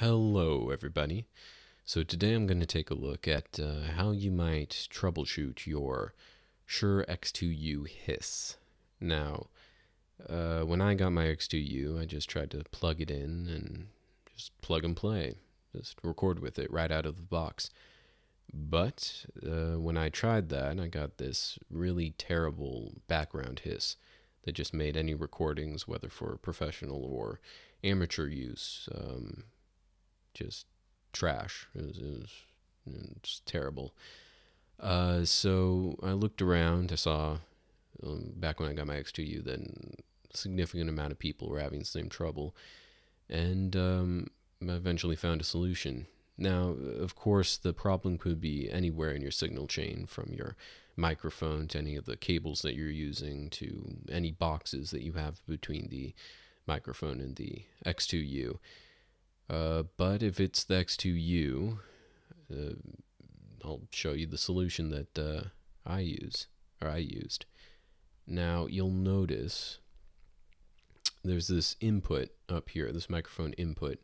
Hello everybody. So today I'm going to take a look at how you might troubleshoot your Shure X2U hiss. Now, when I got my X2U, I just tried to plug it in and just plug and play. Just record with it right out of the box. But when I tried that, I got this really terrible background hiss that just made any recordings, whether for professional or amateur use, just trash. It was terrible. So I looked around. I saw back when I got my X2U that a significant amount of people were having the same trouble, and I eventually found a solution. Now, of course, the problem could be anywhere in your signal chain, from your microphone to any of the cables that you're using to any boxes that you have between the microphone and the X2U. But if it's the X2U, I'll show you the solution that I used. Now, you'll notice there's this input up here, this microphone input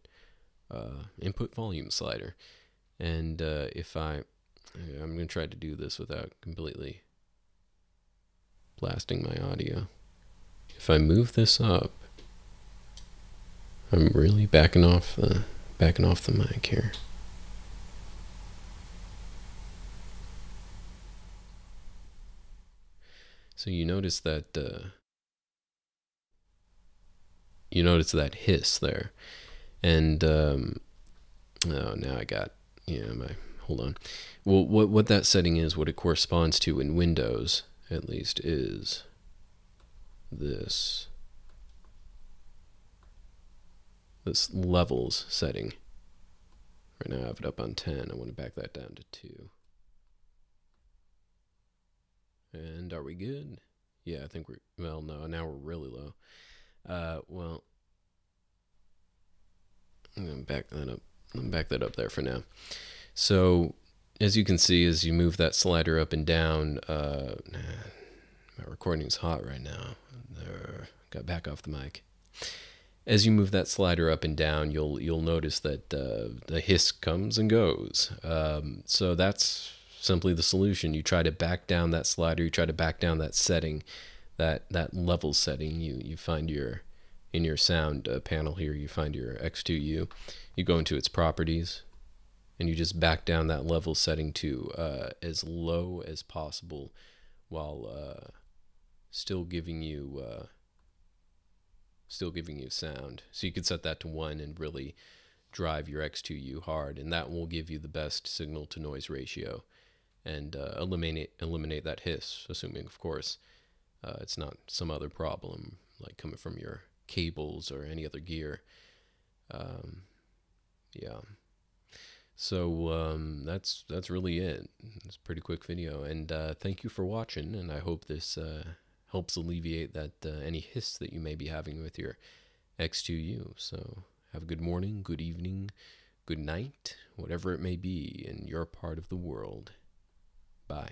volume slider. And if I'm going to try to do this without completely blasting my audio. If I move this up, I'm really backing off the mic here. So you notice that hiss there, and oh, now I got, yeah, my, hold on. Well, what that setting is, what it corresponds to in Windows at least, is this levels setting. Right now I have it up on 10. I want to back that down to 2. And are we good? Yeah, I think we're, well, no, now we're really low. Well, I'm gonna back that up. I'm gonna back that up there for now. So as you can see, as you move that slider up and down, my recording's hot right now. There, got back off the mic. As you move that slider up and down, you'll notice that the hiss comes and goes. So that's simply the solution. You try to back down that slider. You try to back down that setting, that level setting. You find in your sound panel here. You find your X2U. You go into its properties, and you just back down that level setting to as low as possible, while still giving you. Still giving you sound. So you could set that to 1 and really drive your X2U hard, and that will give you the best signal to noise ratio and eliminate that hiss, assuming, of course, it's not some other problem like coming from your cables or any other gear. Yeah. So that's really it. It's a pretty quick video, and thank you for watching, and I hope this helps alleviate that any hiss that you may be having with your X2U. So have a good morning, good evening, good night, whatever it may be in your part of the world. Bye.